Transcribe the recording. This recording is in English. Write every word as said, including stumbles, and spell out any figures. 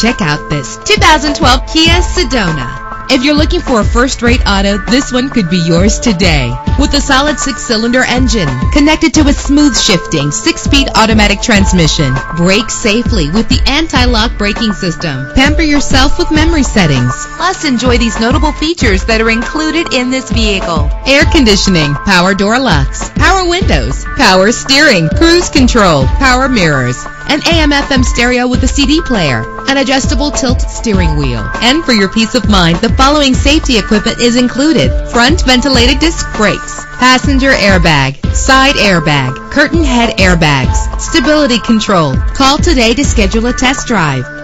Check out this two thousand twelve Kia Sedona. If you're looking for a first-rate auto, this one could be yours today. With a solid six-cylinder engine connected to a smooth-shifting six-speed automatic transmission, brake safely with the anti-lock braking system. Pamper yourself with memory settings. Plus, enjoy these notable features that are included in this vehicle: air conditioning, power door locks, power windows, power steering, cruise control, power mirrors, an A M F M stereo with a C D player, an adjustable tilt steering wheel. And for your peace of mind, the following safety equipment is included: front ventilated disc brakes, passenger airbag, side airbag, curtain head airbags, stability control. Call today to schedule a test drive.